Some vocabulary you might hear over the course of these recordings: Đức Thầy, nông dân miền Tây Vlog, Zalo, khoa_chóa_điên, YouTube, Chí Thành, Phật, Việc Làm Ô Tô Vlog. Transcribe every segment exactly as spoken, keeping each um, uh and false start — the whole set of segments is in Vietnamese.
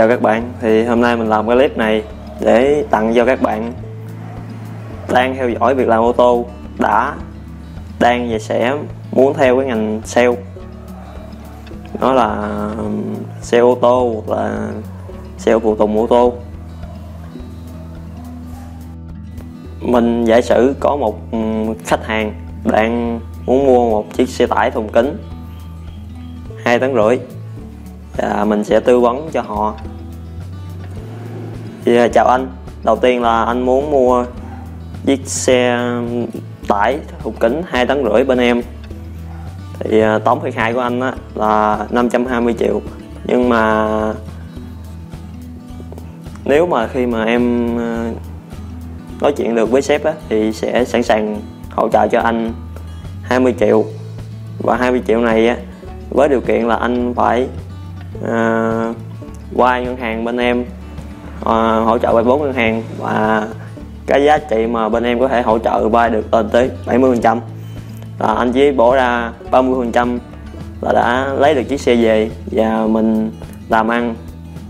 Chào các bạn, thì hôm nay mình làm cái clip này để tặng cho các bạn đang theo dõi việc làm ô tô, đã, đang và sẽ muốn theo cái ngành sale, đó là sale ô tô hoặc là sale phụ tùng ô tô. Mình giả sử có một khách hàng đang muốn mua một chiếc xe tải thùng kính hai tấn rưỡi. Và mình sẽ tư vấn cho họ. Thì chào anh, đầu tiên là anh muốn mua chiếc xe tải thùng kính hai tấn rưỡi bên em. Thì tổng thiệt hại của anh á, là năm trăm hai mươi triệu. Nhưng mà nếu mà khi mà em nói chuyện được với sếp á, thì sẽ sẵn sàng hỗ trợ cho anh hai mươi triệu. Và hai mươi triệu này á, với điều kiện là anh phải À, qua ngân hàng bên em à, hỗ trợ vay vốn ngân hàng, và cái giá trị mà bên em có thể hỗ trợ vay được lên tới bảy mươi phần trăm, là anh chỉ bỏ ra ba mươi phần trăm là đã lấy được chiếc xe về, và mình làm ăn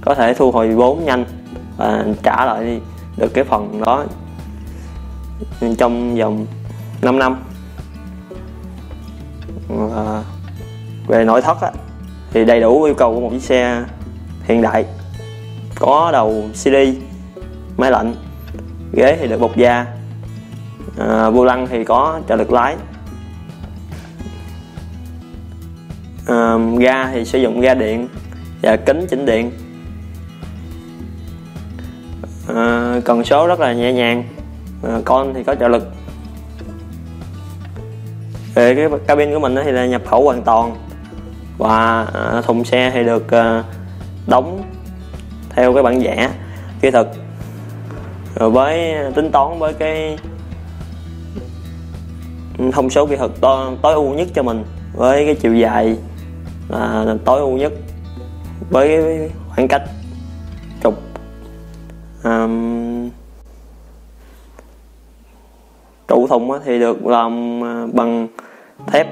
có thể thu hồi vốn nhanh và trả lại được cái phần đó trong vòng năm năm. à, Về nội thất á, thì đầy đủ yêu cầu của một chiếc xe hiện đại, có đầu xê đê, máy lạnh, ghế thì được bọc da, à, vô lăng thì có trợ lực lái, à, ga thì sử dụng ga điện và kính chỉnh điện, à, cần số rất là nhẹ nhàng, à, con thì có trợ lực. Về cái cabin của mình thì là nhập khẩu hoàn toàn, và thùng xe thì được đóng theo cái bản vẽ kỹ thuật, rồi với tính toán với cái thông số kỹ thuật to, tối ưu nhất cho mình, với cái chiều dài là tối ưu nhất, với cái khoảng cách trục um, trụ thùng thì được làm bằng thép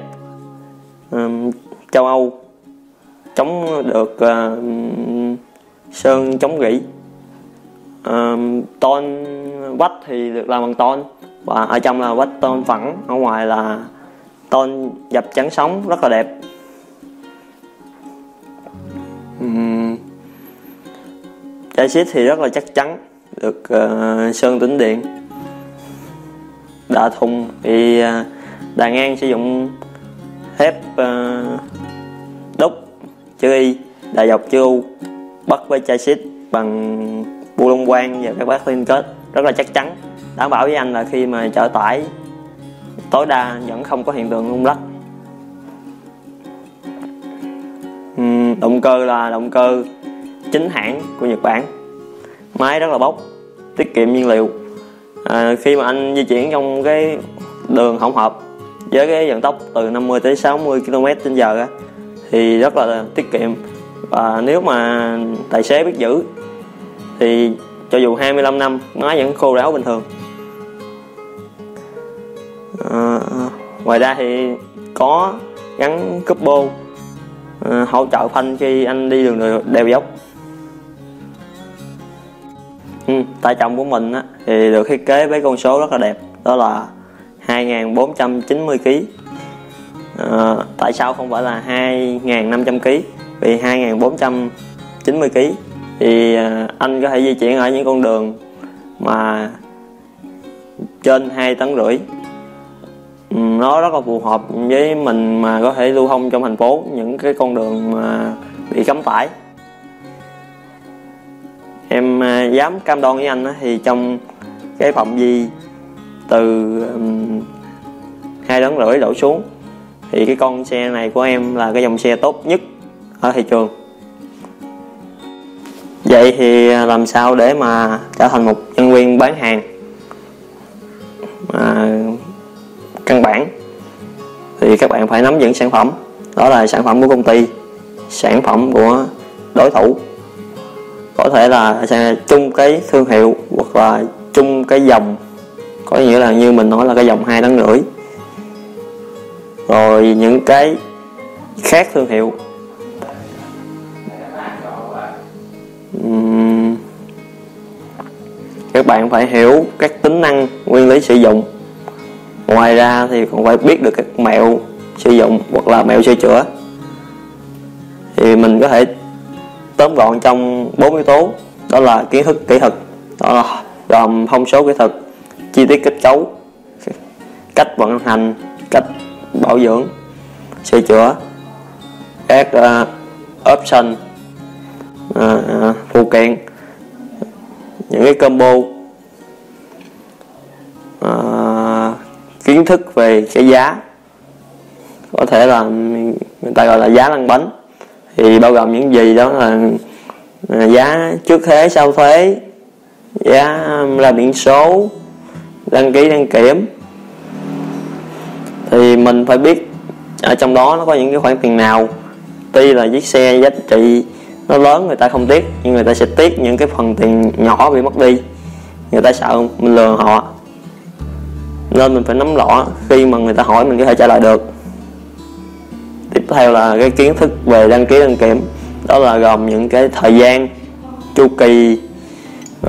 um, châu Âu, chống được uh, sơn chống rỉ, uh, ton vách thì được làm bằng ton, và ở trong là vách ton phẳng, ở ngoài là ton dập chắn sóng, rất là đẹp. Chai um, xít thì rất là chắc chắn, được uh, sơn tĩnh điện. Đạ thùng thì uh, đàn ngang sử dụng thép uh, đúc chữ Y, đà dọc chữ U, bắt với chai xít bằng bu lông quang và các bát liên kết, rất là chắc chắn, đảm bảo với anh là khi mà chở tải tối đa vẫn không có hiện tượng rung lắc. uhm, Động cơ là động cơ chính hãng của Nhật Bản, máy rất là bốc, tiết kiệm nhiên liệu. à, Khi mà anh di chuyển trong cái đường hỗn hợp với cái vận tốc từ năm mươi tới sáu mươi ki lô mét trên giờ thì rất là tiết kiệm, và nếu mà tài xế biết giữ thì cho dù hai mươi lăm năm máy vẫn khô ráo bình thường. à, Ngoài ra thì có gắn cupo à, hỗ trợ phanh khi anh đi đường đèo dốc. ừ, Tải trọng của mình á, thì được thiết kế với con số rất là đẹp, đó là hai nghìn bốn trăm chín mươi ki lô gam. À, tại sao không phải là hai nghìn năm trăm ki lô gam? Vì hai nghìn bốn trăm chín mươi ki lô gam thì anh có thể di chuyển ở những con đường mà trên hai tấn rưỡi. Nó rất là phù hợp với mình mà có thể lưu thông trong thành phố, những cái con đường mà bị cấm tải. Em dám cam đoan với anh thì trong cái phạm vi từ hai tấn rưỡi đổ xuống thì cái con xe này của em là cái dòng xe tốt nhất ở thị trường. Vậy thì làm sao để mà trở thành một nhân viên bán hàng mà căn bản? Thì các bạn phải nắm vững sản phẩm, đó là sản phẩm của công ty, sản phẩm của đối thủ, có thể là chung cái thương hiệu hoặc là chung cái dòng, có nghĩa là như mình nói là cái dòng hai tấn rưỡi, rồi những cái khác thương hiệu. bạn phải hiểu các tính năng, nguyên lý sử dụng. Ngoài ra thì còn phải biết được các mẹo sử dụng hoặc là mẹo sửa chữa. Thì mình có thể tóm gọn trong bốn yếu tố, đó là kiến thức kỹ thuật, đó là gồm thông số kỹ thuật, chi tiết kết cấu, cách vận hành, cách bảo dưỡng, sửa chữa, các uh, option, uh, uh, phụ kiện, những cái combo. Uh, kiến thức về cái giá, có thể là người ta gọi là giá lăn bánh, thì bao gồm những gì đó là giá trước thuế sau thuế, giá làm biển số, đăng ký đăng kiểm. Thì mình phải biết ở trong đó nó có những cái khoản tiền nào. Tuy là chiếc xe giá trị nó lớn người ta không tiếc, nhưng người ta sẽ tiếc những cái phần tiền nhỏ bị mất đi. Người ta sợ mình lừa họ, nên mình phải nắm rõ, khi mà người ta hỏi mình có thể trả lời được. Tiếp theo là cái kiến thức về đăng ký đăng kiểm, đó là gồm những cái thời gian, chu kỳ,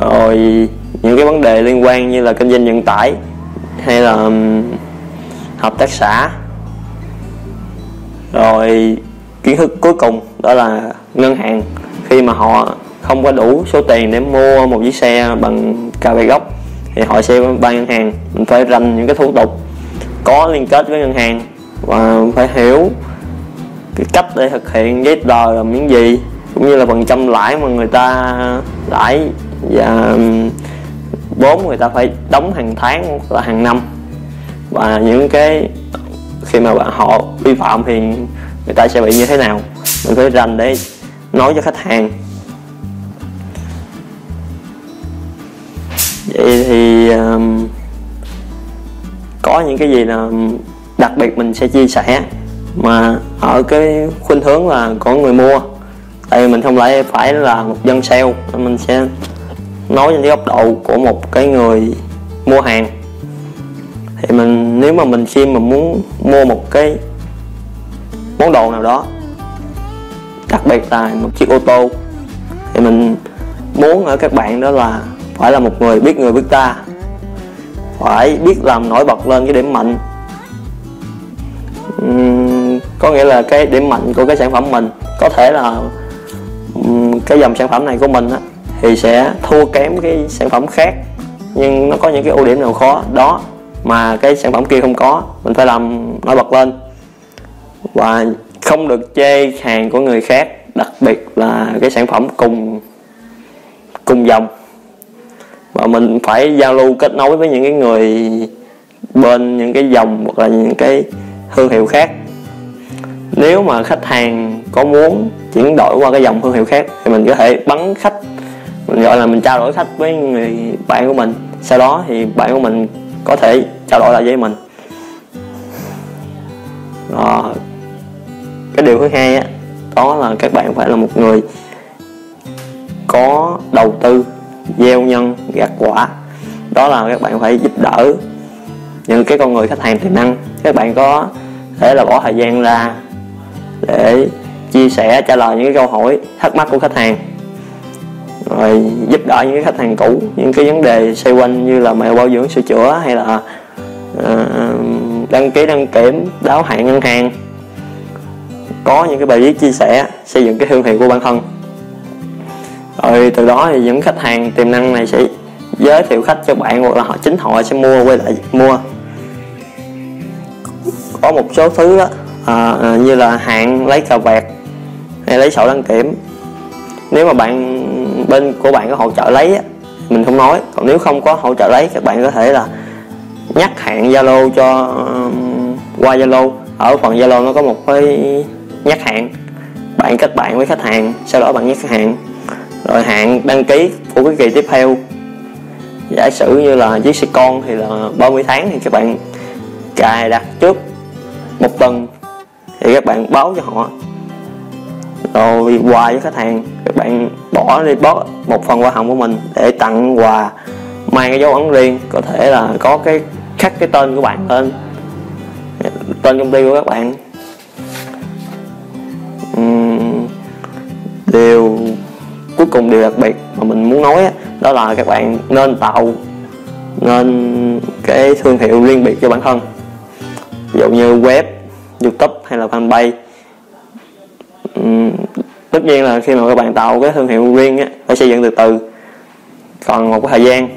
rồi những cái vấn đề liên quan như là kinh doanh vận tải hay là hợp tác xã. Rồi kiến thức cuối cùng đó là ngân hàng, khi mà họ không có đủ số tiền để mua một chiếc xe bằng cà vạt gốc thì họ sẽ vay ngân hàng. Mình phải rành những cái thủ tục có liên kết với ngân hàng và phải hiểu cái cách để thực hiện giấy tờ là những gì, cũng như là phần trăm lãi mà người ta lãi và vốn người ta phải đóng hàng tháng hoặc là hàng năm. Và những cái khi mà họ vi phạm thì người ta sẽ bị như thế nào, mình phải rành để nói cho khách hàng. Vậy thì um, có những cái gì là đặc biệt mình sẽ chia sẻ mà ở cái khuynh hướng là có người mua, tại vì mình không lại phải là một dân sale, mình sẽ nói trên cái góc độ của một cái người mua hàng. Thì mình nếu mà mình khi mà muốn mua một cái món đồ nào đó, đặc biệt là một chiếc ô tô, thì mình muốn ở các bạn đó là phải là một người biết người biết ta, phải biết làm nổi bật lên cái điểm mạnh. Uhm, có nghĩa là cái điểm mạnh của cái sản phẩm mình, có thể là um, cái dòng sản phẩm này của mình á, thì sẽ thua kém cái sản phẩm khác, nhưng nó có những cái ưu điểm nào khó đó mà cái sản phẩm kia không có, mình phải làm nổi bật lên. Và không được chê hàng của người khác, đặc biệt là cái sản phẩm cùng cùng dòng. Và mình phải giao lưu kết nối với những cái người bên những cái dòng hoặc là những cái thương hiệu khác. Nếu mà khách hàng có muốn chuyển đổi qua cái dòng thương hiệu khác thì mình có thể bắn khách, mình gọi là mình trao đổi khách với người bạn của mình, sau đó thì bạn của mình có thể trao đổi lại với mình. Rồi, cái điều thứ hai á, đó là các bạn phải là một người có đầu tư, gieo nhân gặt quả. Đó là các bạn phải giúp đỡ những cái con người khách hàng tiềm năng. Các bạn có thể là bỏ thời gian ra để chia sẻ, trả lời những cái câu hỏi thắc mắc của khách hàng, rồi giúp đỡ những cái khách hàng cũ, những cái vấn đề xoay quanh như là mẹo bảo dưỡng, sửa chữa hay là uh, đăng ký đăng kiểm, đáo hạn ngân hàng. Có những cái bài viết chia sẻ, xây dựng cái thương hiệu của bản thân. Rồi từ đó thì những khách hàng tiềm năng này sẽ giới thiệu khách cho bạn, hoặc là họ chính họ sẽ mua quay lại mua. Có một số thứ đó à, như là hạn lấy cà vẹt hay lấy sổ đăng kiểm, nếu mà bạn bên của bạn có hỗ trợ lấy á, mình không nói. Còn nếu không có hỗ trợ lấy, các bạn có thể là nhắc hạn Zalo cho qua Zalo. Ở phần Zalo nó có một cái nhắc hạn, bạn kết bạn với khách hàng, sau đó bạn nhắc hạn rồi hạn đăng ký của cái kỳ tiếp theo. Giả sử như là chiếc xe con thì là ba mươi tháng, thì các bạn cài đặt trước một tuần thì các bạn báo cho họ, rồi quà với khách hàng. Các bạn bỏ đi bớt một phần hoa hồng của mình để tặng quà, mang cái dấu ấn riêng, có thể là có cái khắc cái tên của bạn lên, tên công ty của các bạn. Uhm, điều cuối cùng, điều đặc biệt mà mình muốn nói đó là các bạn nên tạo nên cái thương hiệu riêng biệt cho bản thân, ví dụ như web, YouTube hay là fanpage. Uhm, tất nhiên là khi mà các bạn tạo cái thương hiệu riêng á, phải xây dựng từ từ, còn một cái thời gian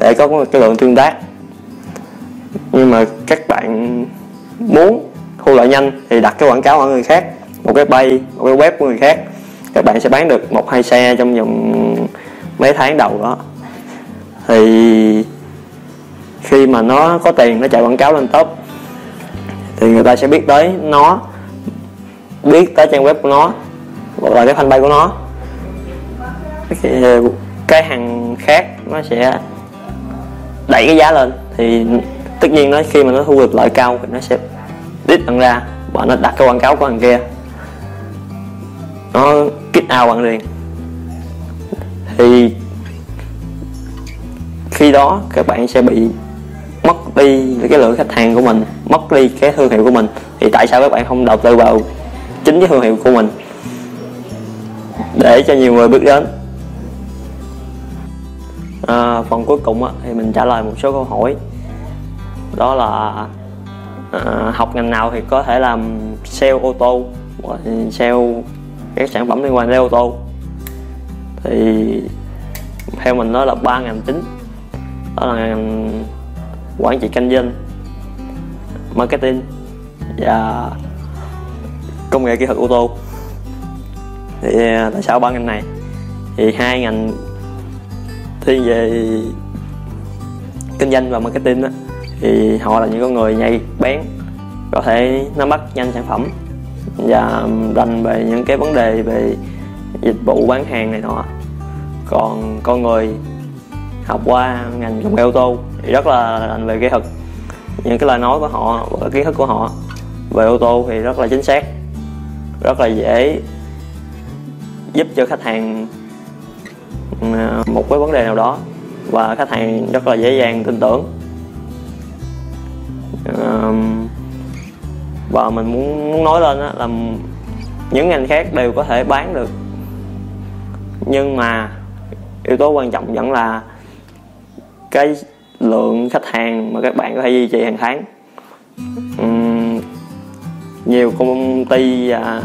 để có cái lượng tương tác. Nhưng mà các bạn muốn thu lợi nhanh thì đặt cái quảng cáo ở người khác, một cái page, một cái web của người khác, các bạn sẽ bán được một hai xe trong vòng mấy tháng đầu đó. Thì khi mà nó có tiền, nó chạy quảng cáo lên top thì người ta sẽ biết tới nó, biết tới trang web của nó hoặc là cái fanpage của nó. Cái hàng khác nó sẽ đẩy cái giá lên, thì tất nhiên nó khi mà nó thu được lợi cao thì nó sẽ đít bạn ra và nó đặt cái quảng cáo của thằng kia, nó kích ao bạn liền. Thì khi đó các bạn sẽ bị mất đi cái lượng khách hàng của mình, mất đi cái thương hiệu của mình. Thì tại sao các bạn không đầu tư vào chính cái thương hiệu của mình để cho nhiều người biết đến? À, phần cuối cùng á, thì mình trả lời một số câu hỏi, đó là à, học ngành nào thì có thể làm sale ô tô, sale các sản phẩm liên quan đến ô tô. Thì theo mình đó là ba ngành chính, đó là ngành quản trị kinh doanh, marketing và công nghệ kỹ thuật ô tô. Thì tại sao ba ngành này? Thì hai ngành thiên về kinh doanh và marketing đó, thì họ là những con người nhạy bén, có thể nắm bắt nhanh sản phẩm và rành về những cái vấn đề về dịch vụ bán hàng này nọ. Còn con người học qua ngành công nghệ ô tô thì rất là rành về kỹ thuật, những cái lời nói của họ, kiến thức của họ về ô tô thì rất là chính xác, rất là dễ giúp cho khách hàng một cái vấn đề nào đó và khách hàng rất là dễ dàng tin tưởng. Và mình muốn muốn nói lên là những ngành khác đều có thể bán được, nhưng mà yếu tố quan trọng vẫn là cái lượng khách hàng mà các bạn có thể duy trì hàng tháng. Uhm, nhiều công ty và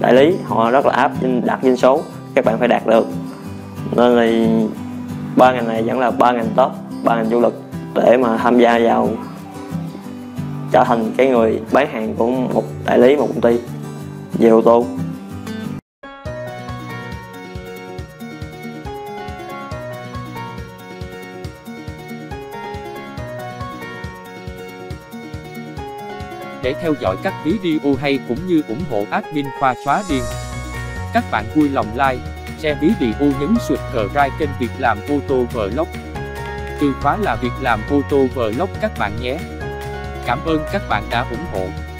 đại lý họ rất là áp đặt doanh số, các bạn phải đạt được. Nên là ba ngành này vẫn là ba ngành top, ba ngành chủ lực để mà tham gia vào trở thành cái người bán hàng của một đại lý, một công ty về ô tô. Để theo dõi các video hay cũng như ủng hộ admin Khoa Chóa Điên, các bạn vui lòng like, share video, nhấn subscribe kênh Việc Làm Ô Tô Vlog. Từ khóa là Việc Làm Ô Tô Vlog các bạn nhé. Cảm ơn các bạn đã ủng hộ.